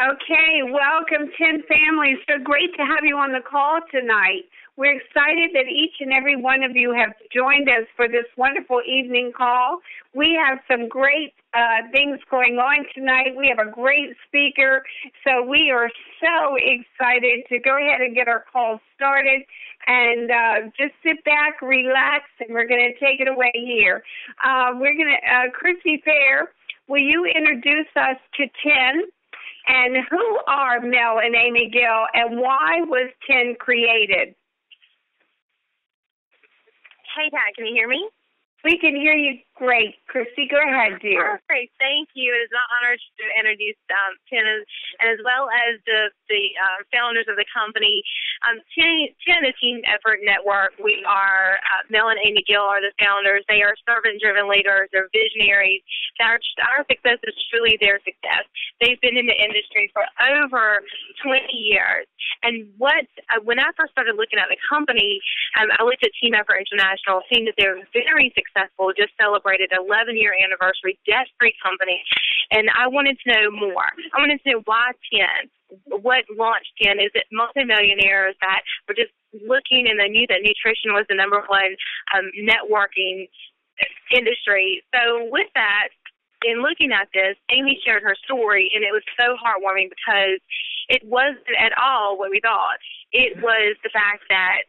Okay, welcome, Tim family. So great to have you on the call tonight. We're excited that each and every one of you have joined us for this wonderful evening call. We have some great things going on tonight. We have a great speaker, so we are so excited to go ahead and get our call started. And just sit back, relax, and we're going to take it away here. Chrissy Fair, will you introduce us to Ten? And who are Mel and Amy Gill, and why was Ten created? Hey, Dad, can you hear me? We can hear you great. Chrissy, go ahead, dear. Oh, great, thank you. It is my honor to introduce Ten and as well as the founders of the company. Ten is Team Effort Network. We are, Mel and Amy Gill are the founders. They are servant-driven leaders. They're visionaries. Our success is truly their success. They've been in the industry for over 20 years. And when I first started looking at the company, I looked at Team Effort International, seeing that they're very successful, just celebrated 11-year anniversary, debt-free company, and I wanted to know more. I wanted to know why Ten, what launched Ten. Is it multimillionaires that were just looking and they knew that nutrition was the number one networking industry? So with that, in looking at this, Amy shared her story, and it was so heartwarming because it wasn't at all what we thought. It was the fact that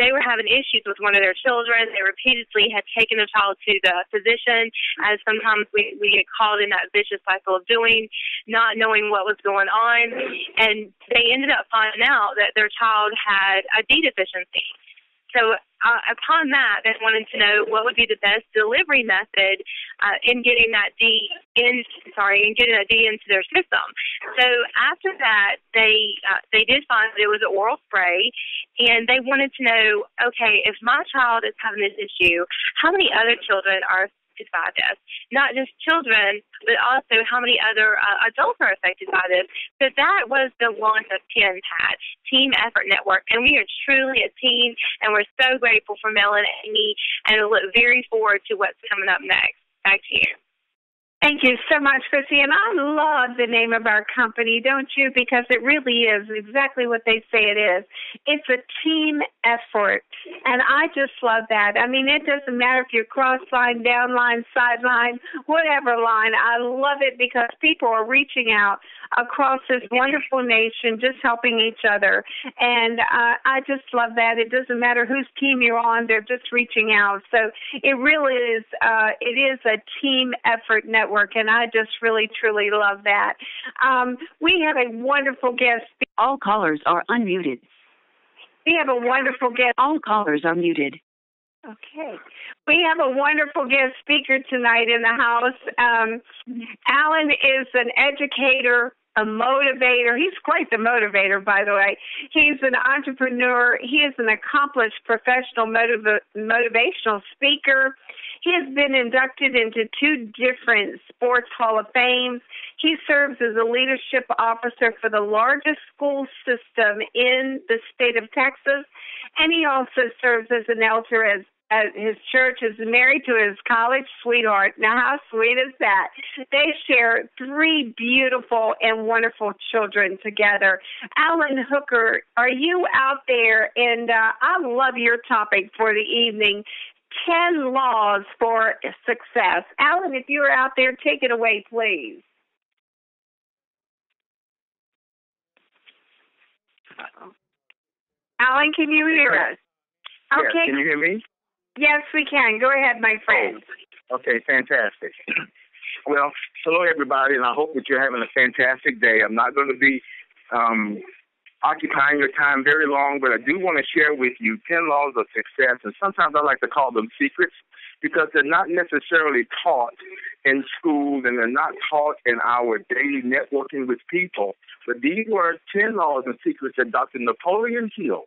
they were having issues with one of their children. They repeatedly had taken their child to the physician, as sometimes we get caught in that vicious cycle of doing, not knowing what was going on. And they ended up finding out that their child had a D deficiency. So upon that, they wanted to know what would be the best delivery method in getting that D into their system. So after that, they did find that it was an oral spray, and they wanted to know, okay, if my child is having this issue, how many other children are affected by this? Not just children, but also how many other adults are affected by this. So that was the launch of Ten Patch, Team Effort Network, and we are truly a team, and we're so grateful for Mel and Amy, and we look very forward to what's coming up next. Back to you. Thank you so much, Chrissy, and I love the name of our company, don't you? Because it really is exactly what they say it is. It's a team effort, and I just love that. I mean, it doesn't matter if you're cross-line, down-line, sideline, whatever line. I love it because people are reaching out across this wonderful nation, just helping each other, and I just love that. It doesn't matter whose team you're on, they're just reaching out. So it really is, it is a team effort network. And I just really, truly love that. We have a wonderful guest. All callers are unmuted. We have a wonderful guest. All callers are muted. Okay. We have a wonderful guest speaker tonight in the house. Alan is an educator, a motivator. He's quite the motivator, by the way. He's an entrepreneur. He is an accomplished professional motivational speaker. He has been inducted into 2 different sports Hall of Fames. He serves as a leadership officer for the largest school system in the state of Texas, and he also serves as an elder as his church is married to his college sweetheart. Now, how sweet is that? They share 3 beautiful and wonderful children together. Alan Hooker, are you out there? And I love your topic for the evening, 10 laws for success. Alan, if you're out there, take it away, please. Uh-oh. Alan, can you hear us? Yeah, okay. Can you hear me? Yes, we can. Go ahead, my friend. Okay, fantastic. Well, hello, everybody, and I hope that you're having a fantastic day. I'm not going to be occupying your time very long, but I do want to share with you 10 laws of success, and sometimes I like to call them secrets because they're not necessarily taught in schools and they're not taught in our daily networking with people. But these were 10 laws and secrets that Dr. Napoleon Hill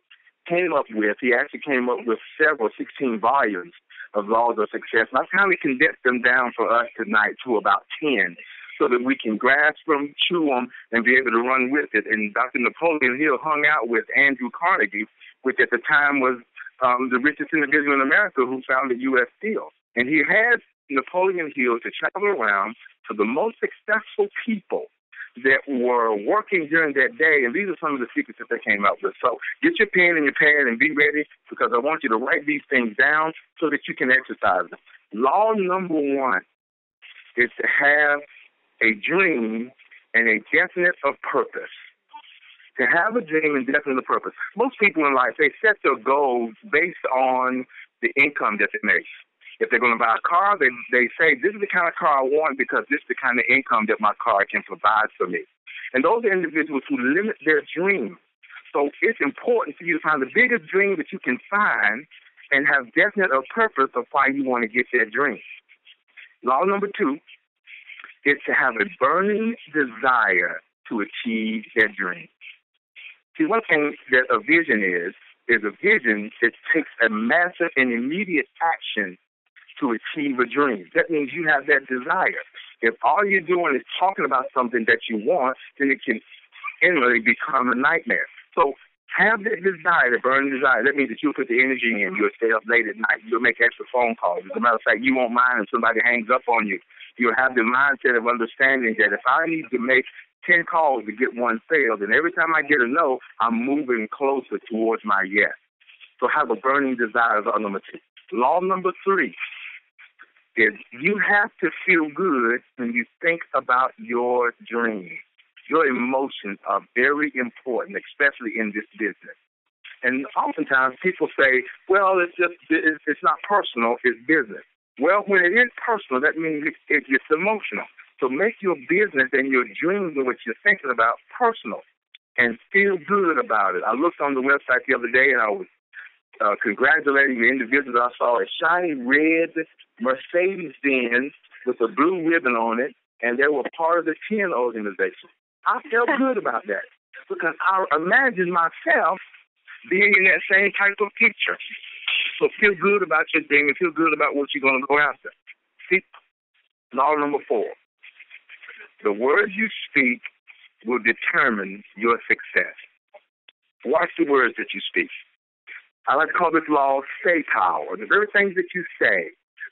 came up with. He actually came up with several 16 volumes of laws of success, and I kindly condensed them down for us tonight to about 10. So that we can grasp them, chew them, and be able to run with it. And Dr. Napoleon Hill hung out with Andrew Carnegie, which at the time was the richest individual in America, who founded U.S. Steel. And he had Napoleon Hill to travel around to the most successful people that were working during that day, and these are some of the secrets that they came out with. So get your pen and your pad and be ready, because I want you to write these things down so that you can exercise them. Law number one is to have a dream and a definite of purpose. To have a dream and definite of purpose. Most people in life, they set their goals based on the income that they make. If they're going to buy a car, they say, this is the kind of car I want because this is the kind of income that my car can provide for me. And those are individuals who limit their dreams. So it's important for you to find the biggest dream that you can find and have definite a purpose of why you want to get that dream. Law number two is to have a burning desire to achieve that dream. See, one thing that a vision is a vision that takes a massive and immediate action to achieve a dream. That means you have that desire. If all you're doing is talking about something that you want, then it can instantly become a nightmare. So have that desire, the burning desire. That means that you'll put the energy in. You'll stay up late at night. You'll make extra phone calls. As a matter of fact, you won't mind if somebody hangs up on you. You'll have the mindset of understanding that if I need to make 10 calls to get one failed, and every time I get a no, I'm moving closer towards my yes. So have a burning desire of unlimited. Law number three is you have to feel good when you think about your dream. Your emotions are very important, especially in this business. And oftentimes people say, well, it's not personal, it's business. Well, when it is personal, that means it's emotional. So make your business and your dreams and what you're thinking about personal and feel good about it. I looked on the website the other day, and I was congratulating the individual that I saw, a shiny red Mercedes-Benz with a blue ribbon on it, and they were part of the 10 organization. I felt good about that because I imagined myself being in that same type of picture. So feel good about your dream and feel good about what you're going to go after. See, law number four. The words you speak will determine your success. Watch the words that you speak. I like to call this law say power. The very things that you say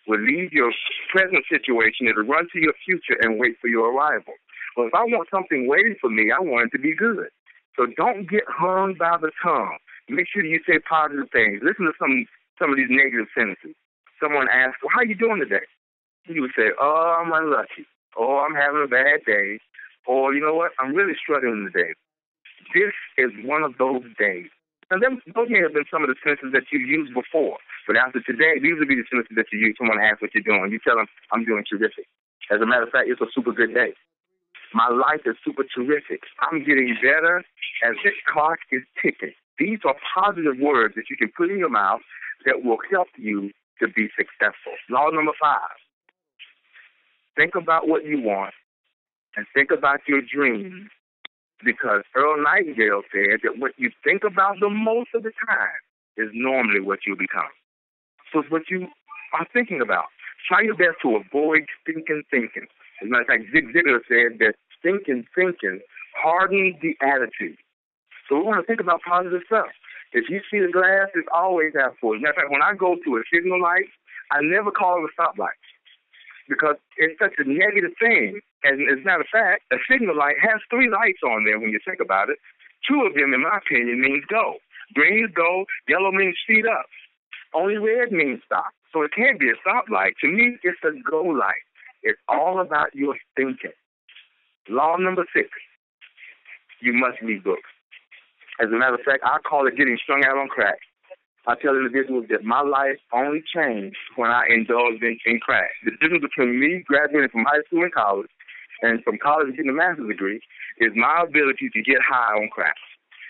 will leave your present situation. It'll run to your future and wait for your arrival. Well, if I want something waiting for me, I want it to be good. So don't get hung by the tongue. Make sure you say positive things. Listen to some of these negative sentences. Someone asks, well, how are you doing today? You would say, oh, I'm unlucky. Oh, I'm having a bad day. Or, you know what, I'm really struggling today. This is one of those days. Now, those may have been some of the sentences that you used before. But after today, these will be the sentences that you use. Someone asks what you're doing. You tell them, I'm doing terrific. As a matter of fact, it's a super good day. My life is super terrific. I'm getting better as this clock is ticking. These are positive words that you can put in your mouth that will help you to be successful. Law number five. Think about what you want and think about your dreams, because Earl Nightingale said that what you think about the most of the time is normally what you become. So it's what you are thinking about. Try your best to avoid stinking thinking. As a matter of fact, Zig Ziglar said that stinking thinking hardens the attitude. So we want to think about positive stuff. If you see the glass, it's always half full. As a matter of fact, when I go to a signal light, I never call it a stoplight, because it's such a negative thing. And as a matter of fact, a signal light has three lights on there when you think about it. Two of them, in my opinion, means go. Green is go, yellow means speed up. Only red means stop. So it can't be a stoplight. To me, it's a go light. It's all about your thinking. Law number six, you must read books. As a matter of fact, I call it getting strung out on crack. I tell individuals that my life only changed when I indulged in crack. The difference between me graduating from high school and college and from college getting a master's degree is my ability to get high on crack.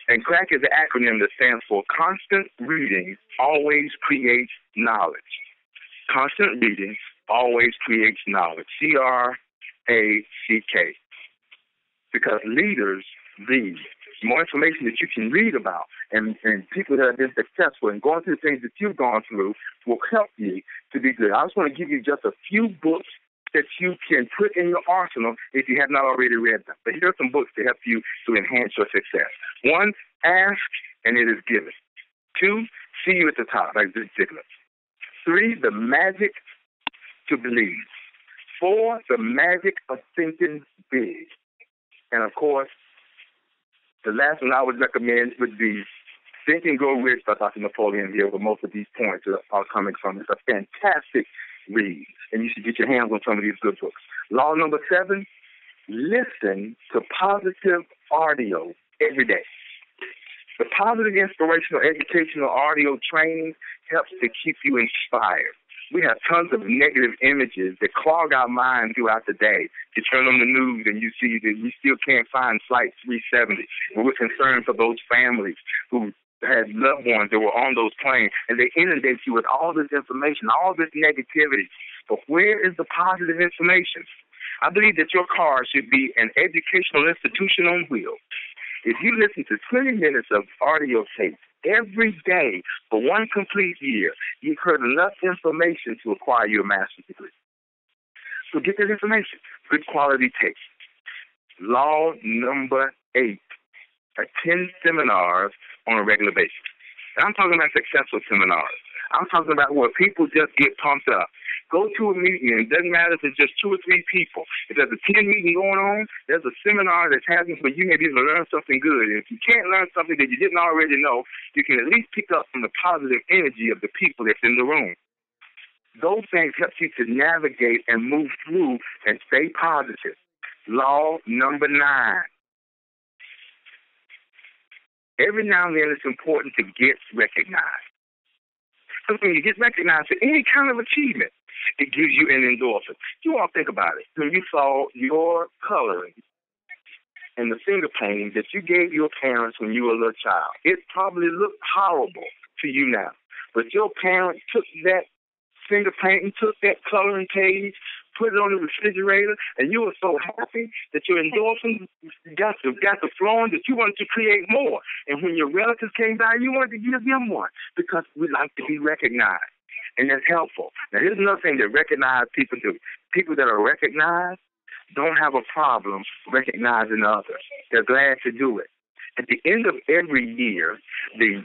And CRACK is an acronym that stands for Constant Reading Always Creates Knowledge. Constant Reading Always Creates Knowledge. C-R-A-C-K. Because leaders read. The more information that you can read about and people that have been successful and going through the things that you've gone through will help you to be good. I just want to give you just a few books that you can put in your arsenal if you have not already read them. But here are some books to help you to enhance your success. One, Ask and It Is Given. Two, See You at the Top, like Zig Ziglar. Three, The Magic to Believe. Four, The Magic of Thinking Big. And, of course, the last one I would recommend would be Think and Grow Rich by Dr. Napoleon Hill, but most of these points are coming from. It's a fantastic read, and you should get your hands on some of these good books. Law number 7, listen to positive audio every day. The positive, inspirational, educational audio training helps to keep you inspired. We have tons of negative images that clog our mind throughout the day. You turn on the news and you see that we still can't find Flight 370. We're concerned for those families who had loved ones that were on those planes, and they inundate you with all this information, all this negativity. But where is the positive information? I believe that your car should be an educational institution on wheels. If you listen to 20 minutes of audio tape every day for one complete year, you've heard enough information to acquire your master's degree. So get that information. Good quality tape. Law number 8, attend seminars on a regular basis. And I'm talking about successful seminars. I'm talking about where people just get pumped up. Go to a meeting, and it doesn't matter if it's just 2 or 3 people. If there's a 10 meeting going on, there's a seminar that's happening where you may be able to learn something good. And if you can't learn something that you didn't already know, you can at least pick up from the positive energy of the people that's in the room. Those things help you to navigate and move through and stay positive. Law number 9. Every now and then it's important to get recognized. Because when you get recognized for any kind of achievement, it gives you an endorphin. You all think about it. When you saw your coloring and the finger painting that you gave your parents when you were a little child, it probably looked horrible to you now. But your parents took that finger painting, took that coloring page, put it on the refrigerator, and you were so happy that your endorphins got to flowing that you wanted to create more. And when your relatives came by, you wanted to give them one because we like to be recognized. And that's helpful. Now, here's another thing that recognized people do. People that are recognized don't have a problem recognizing others. They're glad to do it. At the end of every year, the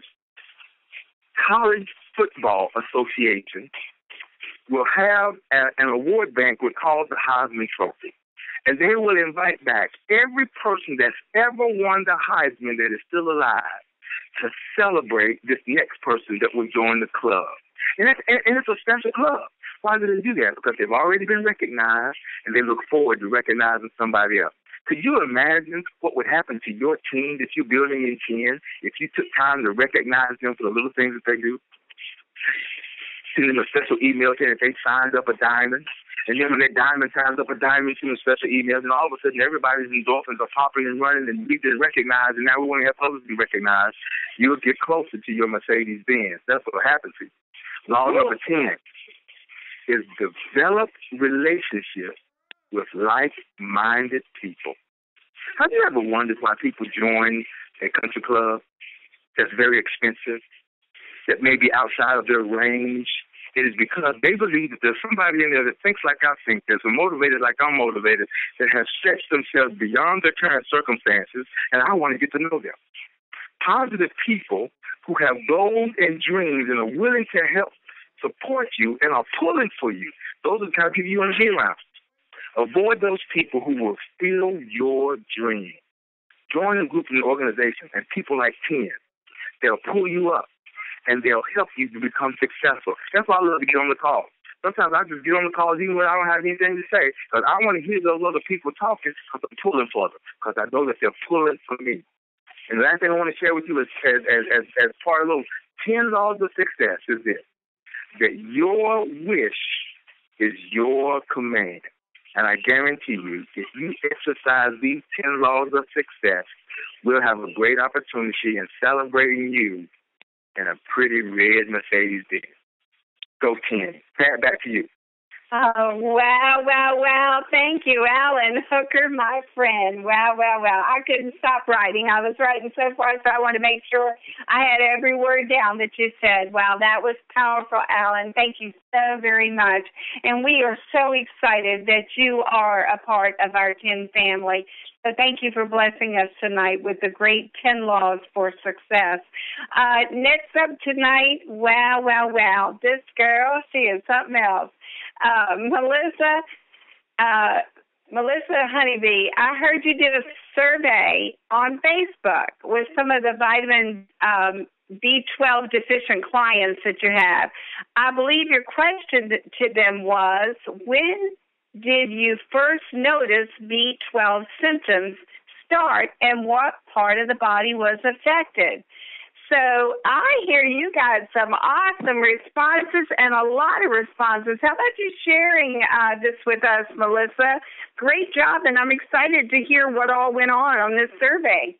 College Football Association will have an award banquet called the Heisman Trophy. And they will invite back every person that's ever won the Heisman that is still alive to celebrate this next person that will join the club. And it's a special club. Why do they do that? Because they've already been recognized, and they look forward to recognizing somebody else. Could you imagine what would happen to your team that you're building in 10 if you took time to recognize them for the little things that they do? Send them a special email saying that they signed up a diamond. And then when that diamond signs up a diamond, send them special emails. And all of a sudden, everybody's endorphins are popping and running, and we've been recognized, and now we want to have others be recognized. You'll get closer to your Mercedes-Benz. That's what will happen to you. Law number 10 is develop relationships with like-minded people. Have you ever wondered why people join a country club that's very expensive, that may be outside of their range? It is because they believe that there's somebody in there that thinks like I think, that's motivated like I'm motivated, that has stretched themselves beyond their current circumstances, and I want to get to know them. Positive people who have goals and dreams and are willing to help support you and are pulling for you, those are the kind of people you want to be around. Avoid those people who will steal your dream. Join a group in an organization and people like 10. They'll pull you up and they'll help you to become successful. That's why I love to get on the call. Sometimes I just get on the calls even when I don't have anything to say because I want to hear those other people talking because I'm pulling for them because I know that they're pulling for me. And the last thing I want to share with you is, as part of those 10 laws of success is this, that your wish is your command. And I guarantee you, if you exercise these 10 laws of success, we'll have a great opportunity in celebrating you in a pretty red Mercedes-Benz. Go 10. Back to you. Oh, wow, wow, wow. Thank you, Alan Hooker, my friend. Wow, wow, wow. I couldn't stop writing. I was writing so far, so I want to make sure I had every word down that you said. Wow, that was powerful, Alan. Thank you so very much. And we are so excited that you are a part of our 10 family. So thank you for blessing us tonight with the great 10 laws for success. Next up tonight, wow, wow, wow. This girl, she is something else. Melissa Melissa Honeybee, I heard you did a survey on Facebook with some of the vitamin B12 deficient clients that you have. I believe your question to them was, when did you first notice B12 symptoms start and what part of the body was affected? So I hear you got some awesome responses and a lot of responses. How about you sharing this with us, Melissa? Great job, and I'm excited to hear what all went on this survey.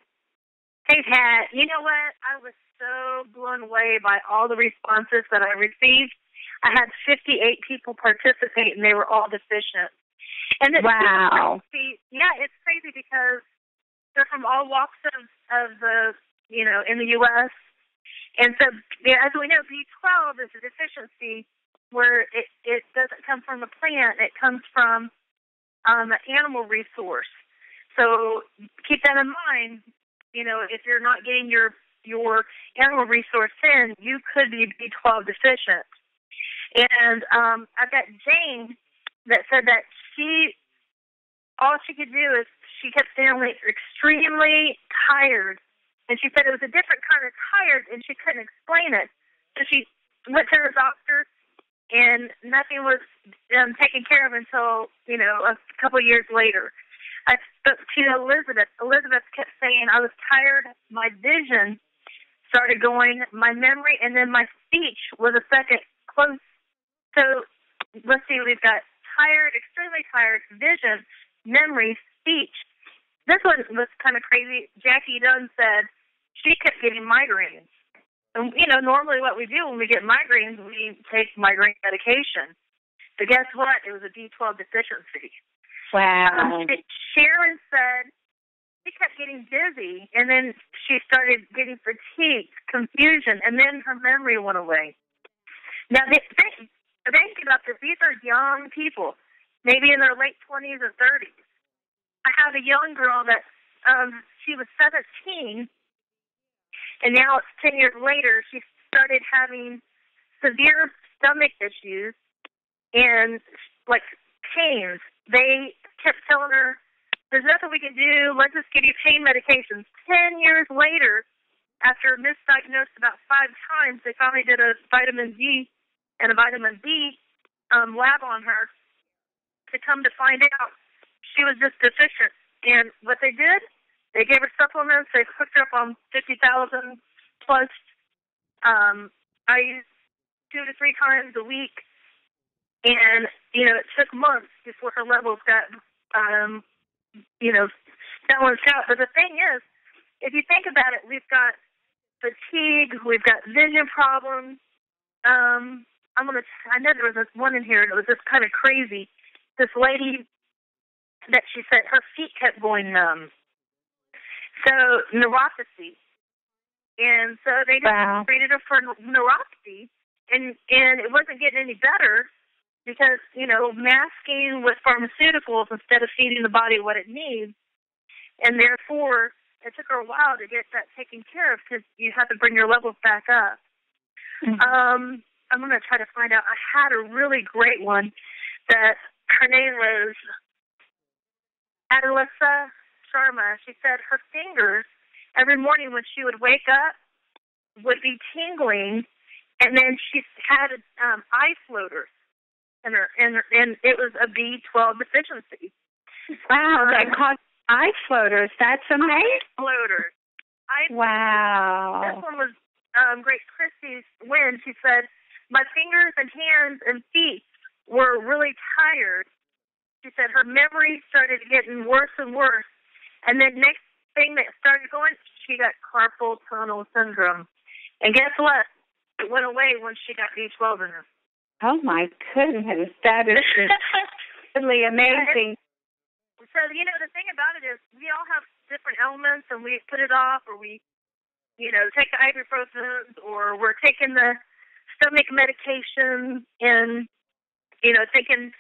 Hey, Pat, you know what? I was so blown away by all the responses that I received. I had 58 people participate, and they were all deficient. And it's wow. Crazy. Yeah, it's crazy because they're from all walks of the, you know, in the U.S. And so, as we know, B12 is a deficiency where it doesn't come from a plant. It comes from an animal resource. So keep that in mind. You know, if you're not getting your animal resource in, you could be B12 deficient. And I've got Jane that said that all she could do is she kept feeling extremely tired. And she said it was a different kind of tired, and she couldn't explain it. So she went to her doctor, and nothing was taken care of until, you know, a couple of years later. I spoke to Elizabeth. Elizabeth kept saying, I was tired, my vision started going, my memory, and then my speech was a second close. So let's see, we've got tired, extremely tired, vision, memory, speech. This one was kind of crazy. Jackie Dunn said she kept getting migraines. And, you know, normally what we do when we get migraines, we take migraine medication. But guess what? It was a B12 deficiency. Wow. Sharon said she kept getting dizzy, and then she started getting fatigue, confusion, and then her memory went away. Now, think about this. These are young people, maybe in their late 20s or 30s. I have a young girl that she was 17, and now it's 10 years later. She started having severe stomach issues and, like, pains. They kept telling her, there's nothing we can do. Let's just give you pain medications. 10 years later, after misdiagnosed about 5 times, they finally did a vitamin D and a vitamin B lab on her to come to find out. She was just deficient, and what they did, they gave her supplements. They hooked her up on 50,000 plus. I used 2 to 3 times a week, and you know it took months before her levels got, you know, balanced out. But the thing is, if you think about it, we've got fatigue, we've got vision problems. I know there was this one in here, and it was just kind of crazy. This lady. That she said her feet kept going numb. So, neuropathy. And so they just wow. treated her for neuropathy, and it wasn't getting any better because, you know, masking with pharmaceuticals instead of feeding the body what it needs. And therefore, it took her a while to get that taken care of because you have to bring your levels back up. Mm-hmm. I'm going to try to find out. I had a really great one that her name was Adelisa Sharma. She said her fingers every morning when she would wake up would be tingling, and then she had eye floaters in her, and it was a B12 deficiency. Wow, that caused eye floaters. That's amazing. Eye floaters. Wow. This one was Great Christie's win. She said, my fingers and hands and feet were really tired. She said her memory started getting worse and worse, and then next thing that started going, she got carpal tunnel syndrome. And guess what? It went away once she got B12 in her. Oh, my goodness. That is really amazing. So, you know, the thing about it is we all have different elements, and we put it off, or we, you know, take the ibuprofen, or we're taking the stomach medication and, you know, thinking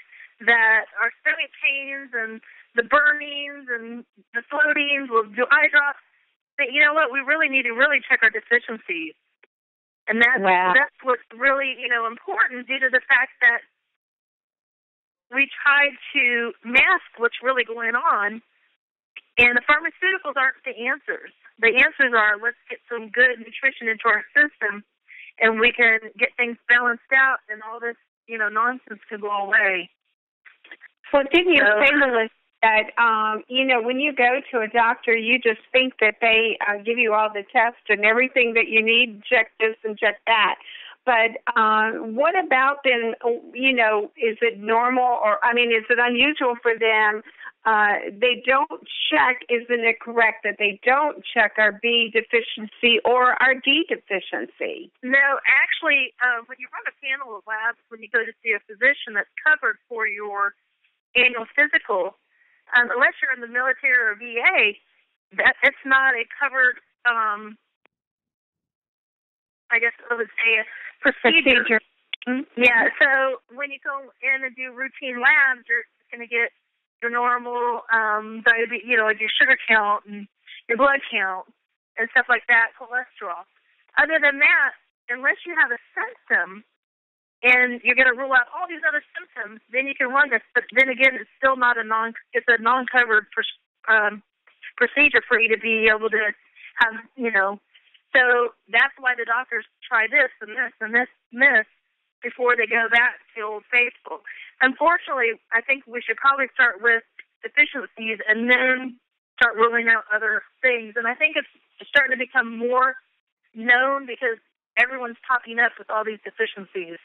that our stomach pains and the burnings and the floatings will do eye drops. But you know what? We really need to really check our deficiencies. And that's what's really, you know, important due to the fact that we tried to mask what's really going on, and the pharmaceuticals aren't the answers. The answers are, let's get some good nutrition into our system, and we can get things balanced out, and all this, you know, nonsense can go away. Well, didn't you say, Melissa, that, you know, when you go to a doctor, you just think that they give you all the tests and everything that you need, check this and check that. But what about then, you know, is it normal or, I mean, is it unusual for them? They don't check, isn't it correct that they don't check our B deficiency or our D deficiency? No, actually, when you run a panel of labs, when you go to see a physician that's covered for your annual physical, unless you're in the military or VA, it's not a covered, I guess I would say a procedure. Yeah, so when you go in and do routine labs, you're going to get your normal diabetes, you know, your sugar count and your blood count and stuff like that, cholesterol. Other than that, unless you have a symptom and you're going to rule out all these other symptoms, then you can run this. But then again, it's still not a non-covered procedure for you to be able to have, you know. So that's why the doctors try this and this and this and this before they go back to Old Faithful. Unfortunately, I think we should probably start with deficiencies and then start ruling out other things. And I think it's starting to become more known because everyone's popping up with all these deficiencies.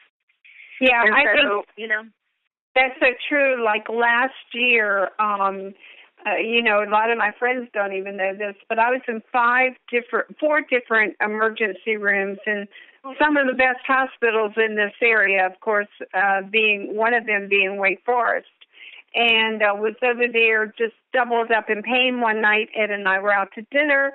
Yeah, and I think you know, that's so true. Like last year, you know, a lot of my friends don't even know this, but I was in four different emergency rooms and some of the best hospitals in this area, of course, being one of them being Wake Forest. And I was over there just doubled up in pain one night. Ed and I were out to dinner.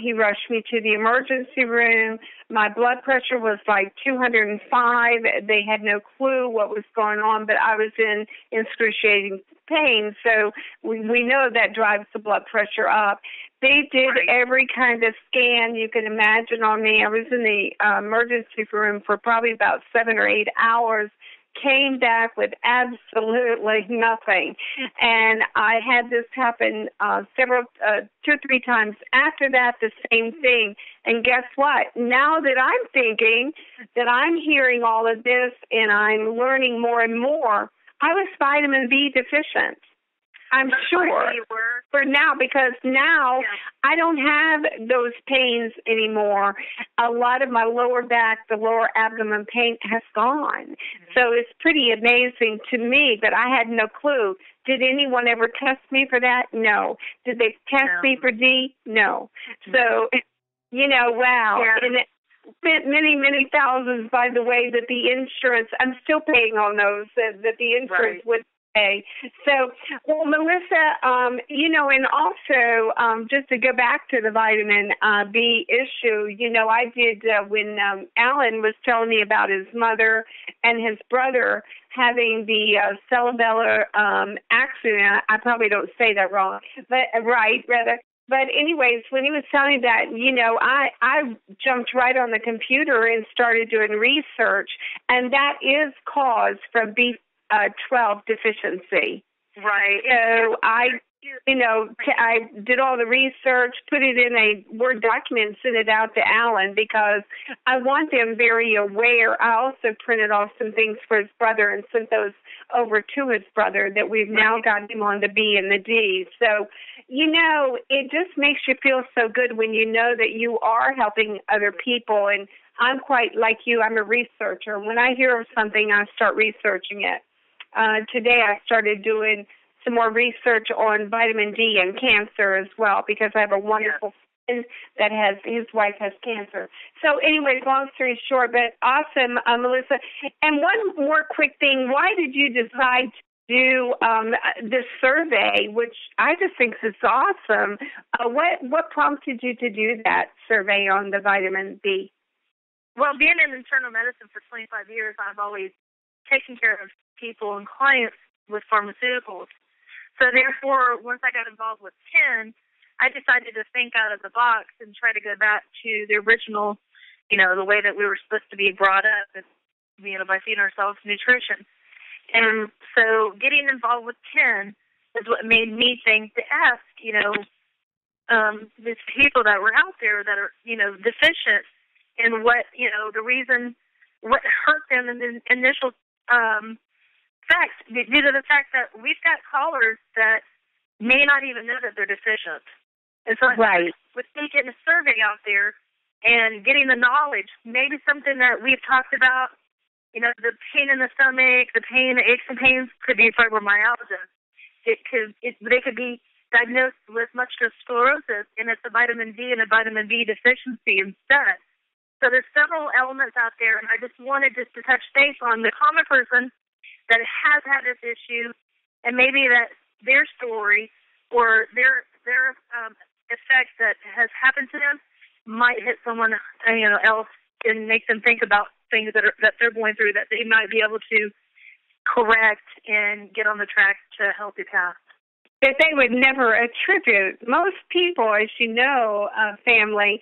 He rushed me to the emergency room. My blood pressure was like 205. They had no clue what was going on, but I was in excruciating pain. So we know that drives the blood pressure up. They did every kind of scan you can imagine on me. I was in the emergency room for probably about 7 or 8 hours, came back with absolutely nothing. And I had this happen two or three times after that, the same thing. And guess what? Now that I'm thinking that I'm hearing all of this and I'm learning more and more, I was vitamin B deficient. I'm sure for now, because now I don't have those pains anymore. A lot of my lower back, the lower abdomen pain has gone. Mm-hmm. So it's pretty amazing to me that I had no clue. Did anyone ever test me for that? No. Did they test me for D? No. Mm-hmm. So, you know, wow. Yeah. And it spent many, many thousands, by the way, that the insurance, I'm still paying on those, that the insurance would. So, well, Melissa, you know, and also just to go back to the vitamin B issue, you know, I did when Alan was telling me about his mother and his brother having the cerebellar accident. I probably don't say that wrong, but rather. But anyways, when he was telling me that, you know, I jumped right on the computer and started doing research, and that is caused from B12 deficiency. Right. So I did all the research, put it in a Word document, and sent it out to Alan because I want them very aware. I also printed off some things for his brother and sent those over to his brother that we've now got him on the B and the D. So, you know, it just makes you feel so good when you know that you are helping other people. And I'm quite like you. I'm a researcher. When I hear of something, I start researching it. Today I started doing some more research on vitamin D and cancer as well because I have a wonderful friend that his wife has cancer. So anyways, long story short, but awesome, Melissa. And one more quick thing. Why did you decide to do this survey, which I just think is awesome? What prompted you to do that survey on the vitamin D? Well, being in internal medicine for 25 years, I've always taken care of people and clients with pharmaceuticals. So therefore, once I got involved with Penn, I decided to think out of the box and try to go back to the original, you know, the way that we were supposed to be brought up and, you know, by feeding ourselves nutrition. And so getting involved with Ken is what made me think to ask, these people that were out there that are, deficient and what, the reason, what hurt them in the initial facts, due to the fact that we've got callers that may not even know that they're deficient. And so right. With me getting a survey out there and getting the knowledge, maybe something that we've talked about, the pain in the stomach, the pain, the aches and pains could be fibromyalgia. They could be diagnosed with muscular sclerosis, and it's a vitamin D and a vitamin B deficiency instead. So there's several elements out there, and I just wanted just to touch base on the common person that has had this issue, and maybe that their story or their effect that has happened to them might hit someone else and make them think about things that they're going through that they might be able to correct and get on the track to a healthy path. That they would never attribute. Most people, as you know, family,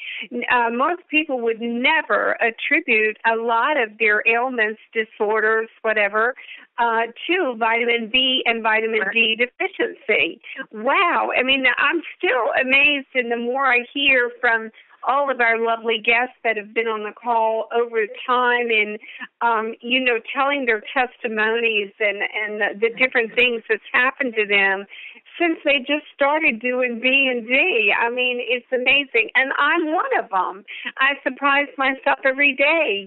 most people would never attribute a lot of their ailments, disorders, whatever, to vitamin B and vitamin D deficiency. Wow. I mean, I'm still amazed, and the more I hear from all of our lovely guests that have been on the call over time and, telling their testimonies and the different things that's happened to them since they just started doing B&D. I mean, it's amazing. And I'm one of them. I surprise myself every day,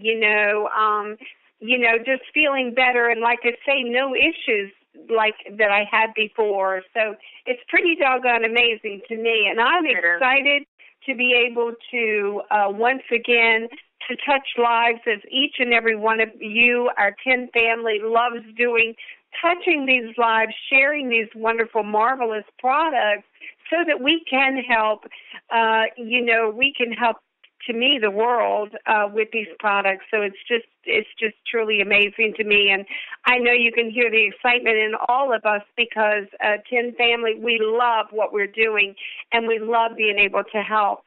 just feeling better and, like I say, no issues like that I had before. So it's pretty doggone amazing to me. And I'm excited to be able to, once again, to touch lives as each and every one of you, our 10 family, loves doing, touching these lives, sharing these wonderful, marvelous products so that we can help, to me, the world with these products. So it's just truly amazing to me. And I know you can hear the excitement in all of us because, Tin Family, we love what we're doing and we love being able to help.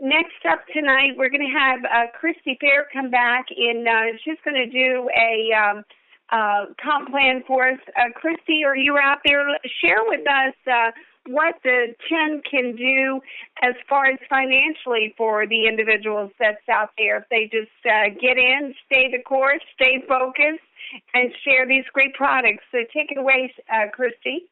Next up tonight, we're going to have Christy Fair come back, and she's going to do a comp plan for us. Christy, are you out there? Share with us what the 10 can do as far as financially for the individuals that's out there. If they just get in, stay the course, stay focused, and share these great products. So take it away, Christy.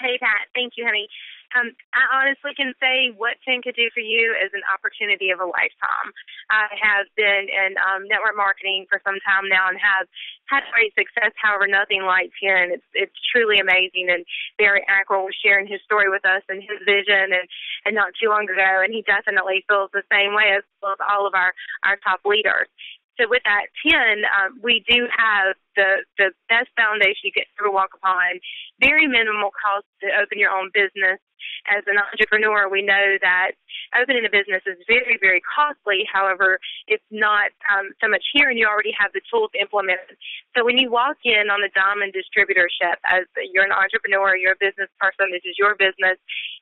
Hey, Pat. Thank you, honey. I honestly can say what 10 could do for you is an opportunity of a lifetime. I have been in network marketing for some time now and have had great success, however, nothing like 10. It's truly amazing. And Barry Ackrell was sharing his story with us and his vision and not too long ago, and he definitely feels the same way as well as all of our top leaders. So with that 10, we do have the best foundation you could ever walk upon, very minimal cost to open your own business. As an entrepreneur, we know that opening a business is very, very costly. However, it's not so much here, and you already have the tools to implement it. So when you walk in on the Diamond Distributorship, as you're an entrepreneur, you're a business person, this is your business,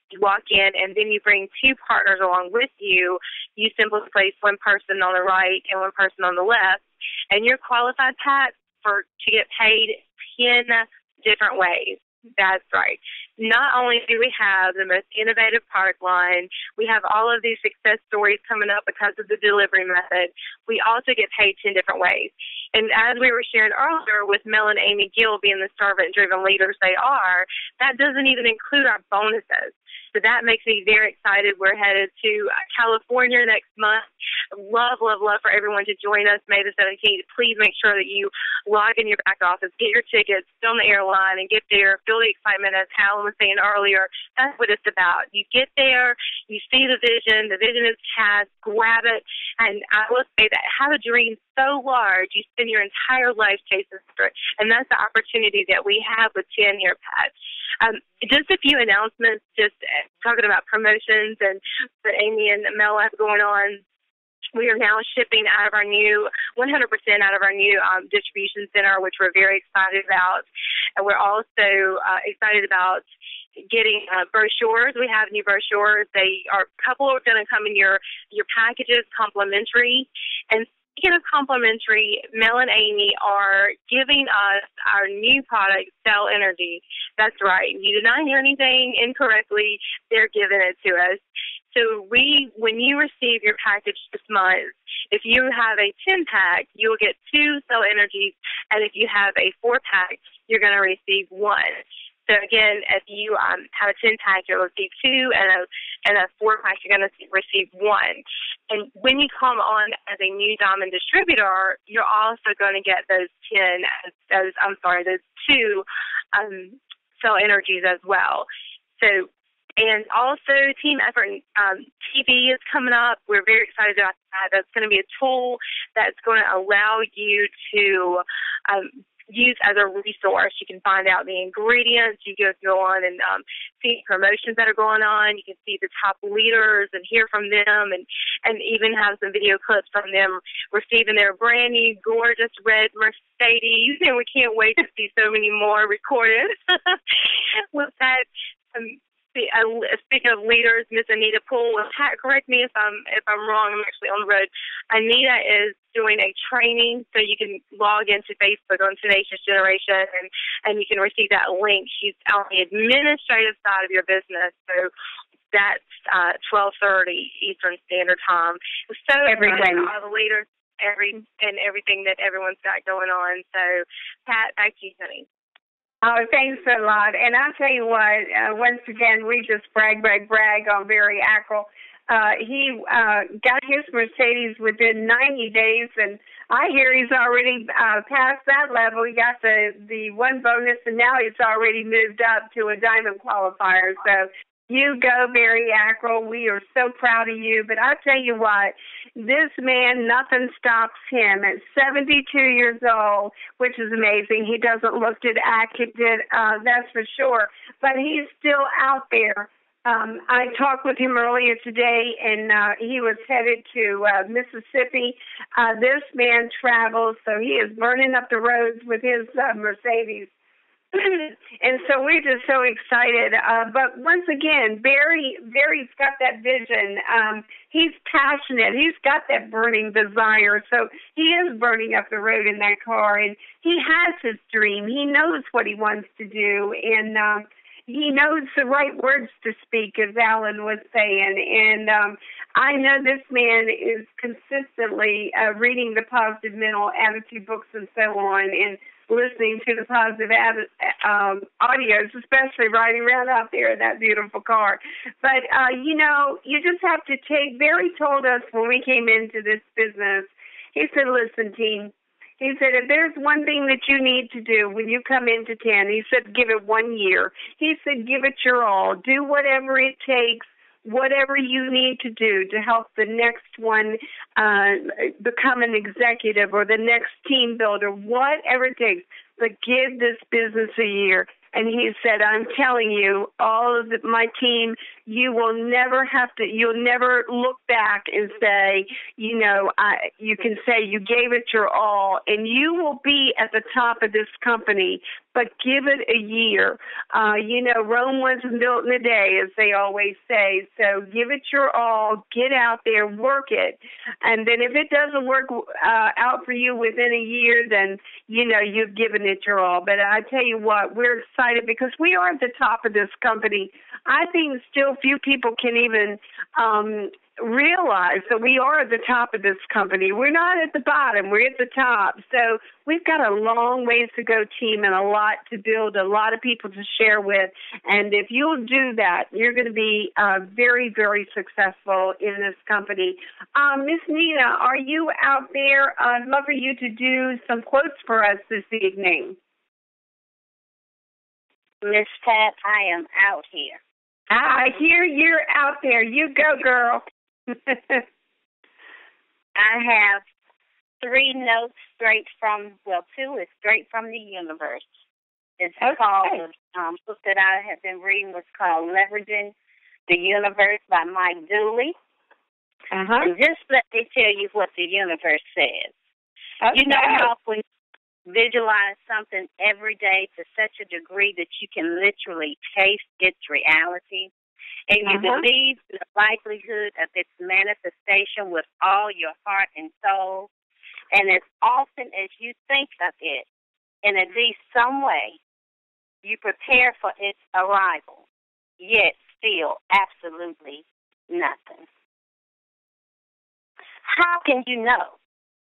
you walk in, and then you bring two partners along with you. You simply place one person on the right and one person on the left, and you're qualified, Pat, to get paid 10 different ways. That's right. Not only do we have the most innovative product line, we have all of these success stories coming up because of the delivery method. We also get paid 10 different ways. And as we were sharing earlier with Mel and Amy Gill being the servant-driven leaders they are, that doesn't even include our bonuses. So that makes me very excited. We're headed to California next month. Love, love, love for everyone to join us May the 17th. Please make sure that you log in your back office, get your tickets, film the airline, and get there. Feel the excitement, as Alan was saying earlier. That's what it's about. You get there, you see the vision is cast, grab it, and I will say that have a dream so large you spend your entire life chasing it. And that's the opportunity that we have with 10 here, Pat. Just a few announcements, just talking about promotions and what Amy and Mel have going on. We are now shipping 100% out of our new distribution center, which we're very excited about. And we're also excited about getting brochures. We have new brochures. They are a couple are going to come in your packages, complimentary. And Speaking of complimentary, Mel and Amy are giving us our new product, Cell Energy. That's right. You did not hear anything incorrectly. They're giving it to us. So when you receive your package this month, if you have a 10-pack, you will get 2 Cell Energies, and if you have a 4-pack, you're going to receive 1. So, again, if you have a 10-pack, you'll receive 2, and a 4-pack, you're going to receive 1. And when you come on as a new Diamond distributor, you're also going to get those 2 Cell Energies as well. So, and also Team Effort TV is coming up. We're very excited about that. That's going to be a tool that's going to allow you to use as a resource. You can find out the ingredients. You can go on and see promotions that are going on. You can see the top leaders and hear from them and even have some video clips from them receiving their brand new gorgeous red Mercedes. And we can't wait to see so many more recorded with that. Speaking of leaders, Miss Anita Poole, correct me if I'm wrong. I'm actually on the road. Anita is doing a training, so you can log into Facebook on Tenacious Generation, and you can receive that link. She's on the administrative side of your business, so that's 12:30 Eastern Standard Time. So every day, all the leaders, everything that everyone's got going on. So, Pat, back to you, honey. Oh, thanks a lot. And I'll tell you what, once again, we just brag on Barry Ackrell. He got his Mercedes within 90 days, and I hear he's already past that level. He got the one bonus, and now he's already moved up to a Diamond qualifier. So you go, Barry Ackrell. We are so proud of you. But I'll tell you what, this man, nothing stops him. At 72 years old, which is amazing. He doesn't look it active, that's for sure. But he's still out there. I talked with him earlier today, and he was headed to Mississippi. This man travels, so he is burning up the roads with his Mercedes. And so we're just so excited. But once again, Barry's got that vision. He's passionate. He's got that burning desire. So he is burning up the road in that car, and he has his dream. He knows what he wants to do, and he knows the right words to speak, as Alan was saying. And I know this man is consistently reading the Positive Mental Attitude books and so on, and listening to the positive audios, especially riding around out there in that beautiful car. But, you just have to Barry told us when we came into this business, he said, listen, team, he said, if there's one thing that you need to do when you come into 10, he said, give it 1 year. He said, give it your all. Do whatever it takes, whatever you need to do to help the next one become an executive or the next team builder, whatever it takes, but give this business a year. And he said, I'm telling you, all of my team, you'll never look back and say, you can say you gave it your all, and you will be at the top of this company, but give it a year. Rome wasn't built in a day, as they always say, so give it your all, get out there, work it. And then if it doesn't work out for you within a year, then, you've given it your all. But I tell you what, we're excited because we are at the top of this company. I think still few people can even realize that we are at the top of this company. We're not at the bottom. We're at the top. So we've got a long ways to go, team, and a lot to build, a lot of people to share with. And if you'll do that, you're going to be very, very successful in this company. Miss Nina, are you out there? I'd love for you to do some quotes for us this evening. Miss Pat, I am out here. I hear you're out there. You go, girl. I have 3 notes two is straight from the universe. It's called, book that I have been reading was called Leveraging the Universe by Mike Dooley. Uh-huh. And just let me tell you what the universe says. Okay. You know how we visualize something every day to such a degree that you can literally taste its reality, and you believe in the likelihood of its manifestation with all your heart and soul. And as often as you think of it, in at least some way, you prepare for its arrival, yet still absolutely nothing. How can you know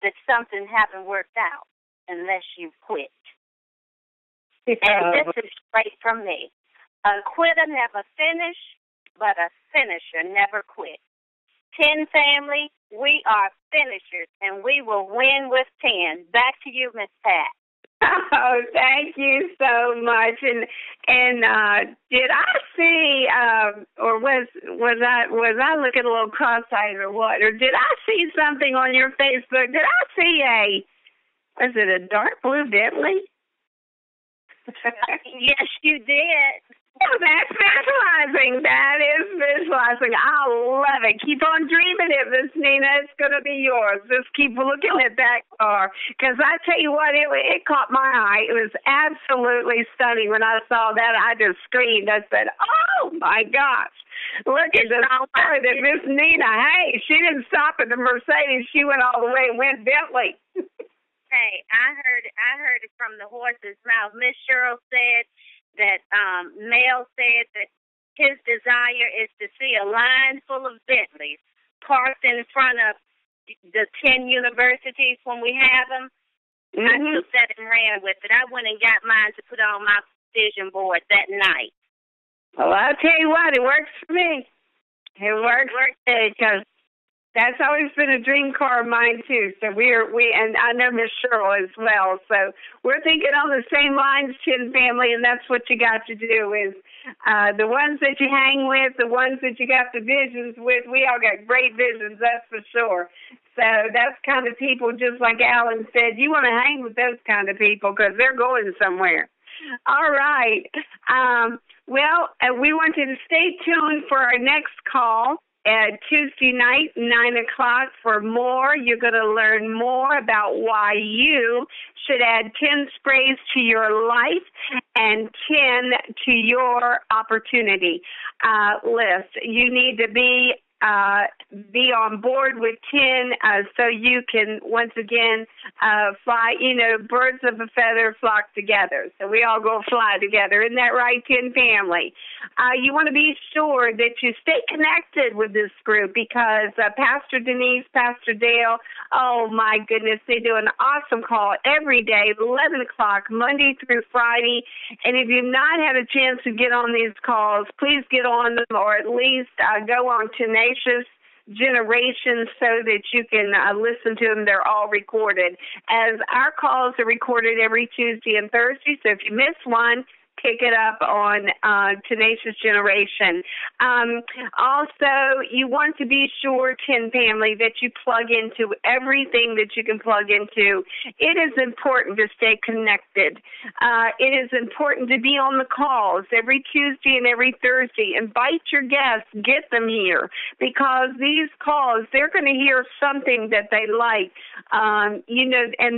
that something hasn't worked out unless you've quit? And this is straight from me. A quitter never finish, but a finisher never quit. 10 family, we are finishers, and we will win with 10. Back to you, Miss Pat. Oh, thank you so much. And did I see, or was I looking a little cross-eyed or what? Or did I see something on your Facebook? Did I see was it a dark blue Bentley? Yes, you did. Oh, that's visualizing. That is visualizing. I love it. Keep on dreaming it, Miss Nina. It's going to be yours. Just keep looking at that car. Because I tell you what, it caught my eye. It was absolutely stunning. When I saw that, I just screamed. I said, oh, my gosh. Look at this car that Miss Nina, hey, she didn't stop at the Mercedes. She went all the way and went Bentley. Hey, I heard it from the horse's mouth. Miss Cheryl said that Mel said that his desire is to see a line full of Bentleys parked in front of the 10 universities when we have them. Mm-hmm. I took that and ran with it. I went and got mine to put on my vision board that night. Well, I'll tell you what, it works for me. It works for me because that's always been a dream car of mine, too. So and I know Miss Cheryl as well. So we're thinking on the same lines, Chin family, and that's what you got to do is the ones that you hang with, the ones that you got the visions with. We all got great visions, that's for sure. So that's kind of people, just like Alan said, you want to hang with those kind of people because they're going somewhere. All right. Well, we want you to stay tuned for our next call. Tuesday night, 9 o'clock for more. You're going to learn more about why you should add 10 sprays to your life and 10 to your opportunity list. You need to be on board with 10 so you can, once again, fly, birds of a feather flock together. So we all go fly together. Isn't that right, 10 family? You want to be sure that you stay connected with this group because Pastor Denise, Pastor Dale, oh, my goodness, they do an awesome call every day, 11 o'clock, Monday through Friday. And if you've not had a chance to get on these calls, please get on them or at least go on Tenacious Generation so that you can listen to them. They're all recorded. As our calls are recorded every Tuesday and Thursday, so if you miss one, pick it up on Tenacious Generation. Also, you want to be sure, 10 family, that you plug into everything that you can plug into. It is important to stay connected. It is important to be on the calls every Tuesday and every Thursday. Invite your guests. Get them here because these calls, they're going to hear something that they like, and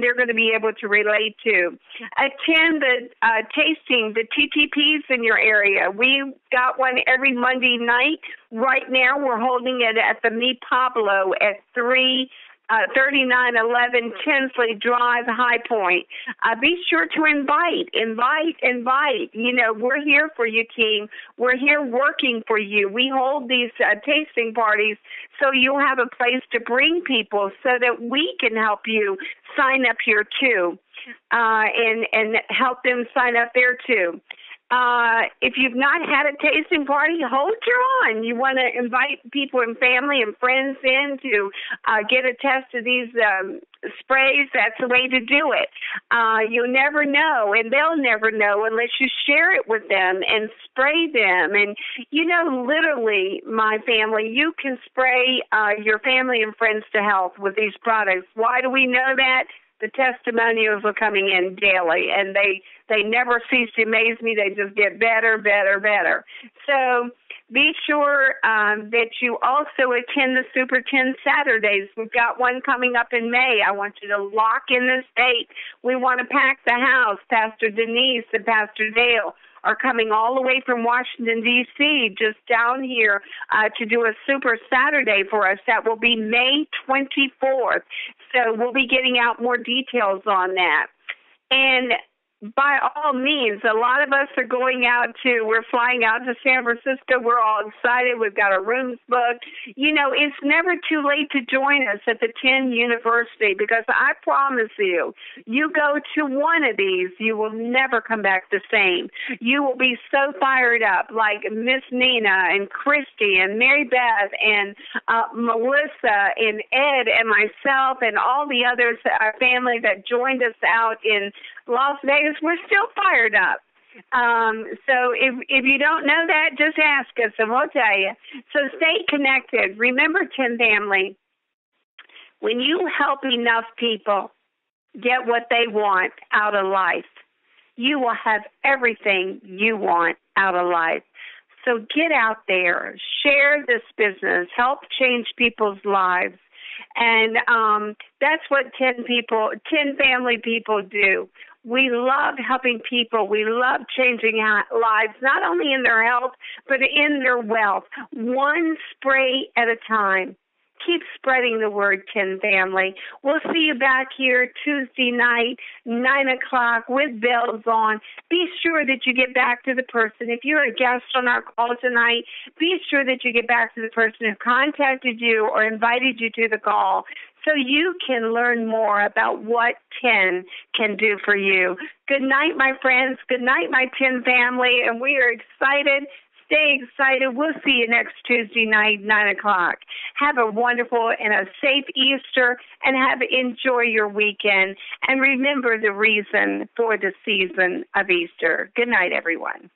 they're going to be able to relate to. Attend the tasting, the TTPs in your area. We got one every Monday night. Right now, we're holding it at the Mi Pablo at 3911 Tinsley Drive, High Point. Be sure to invite. We're here for you, team. We're here working for you. We hold these tasting parties so you'll have a place to bring people so that we can help you sign up here, too, and help them sign up there, too. If you've not had a tasting party, hold your on. You want to invite people and family and friends in to get a test of these sprays. That's the way to do it. You'll never know, and they'll never know unless you share it with them and spray them. And, literally, my family, you can spray your family and friends to health with these products. Why do we know that? The testimonials are coming in daily, and they never cease to amaze me. They just get better, better, better. So be sure that you also attend the Super 10 Saturdays. We've got one coming up in May. I want you to lock in this date. We want to pack the house. Pastor Denise and Pastor Dale are coming all the way from Washington, D.C., just down here to do a Super Saturday for us. That will be May 24th. So we'll be getting out more details on that. And by all means, a lot of us are going out to, we're flying out to San Francisco. We're all excited. We've got our rooms booked. You know, it's never too late to join us at the 10 University, because I promise you, you go to one of these, you will never come back the same. You will be so fired up, like Miss Nina and Christy and Mary Beth and Melissa and Ed and myself and all the others, our family that joined us out in Las Vegas. We're still fired up. So if you don't know that, just ask us and we'll tell you. So stay connected. Remember, Tim Family, when you help enough people get what they want out of life, you will have everything you want out of life. So get out there, share this business, help change people's lives. And that's what 10 family people do. We love helping people. We love changing lives, not only in their health, but in their wealth, one spray at a time. Keep spreading the word, Tin Family. We'll see you back here Tuesday night, 9 o'clock, with bells on. Be sure that you get back to the person. If you're a guest on our call tonight, be sure that you get back to the person who contacted you or invited you to the call, so you can learn more about what Tin can do for you. Good night, my friends. Good night, my Tin Family. And we are excited. Stay excited. We'll see you next Tuesday night, 9 o'clock. Have a wonderful and a safe Easter, and enjoy your weekend. And remember the reason for the season of Easter. Good night, everyone.